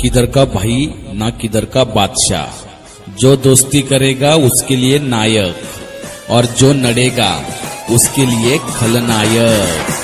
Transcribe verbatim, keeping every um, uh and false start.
किधर का भाई ना किधर का बादशाह, जो दोस्ती करेगा उसके लिए नायक और जो लड़ेगा उसके लिए खलनायक।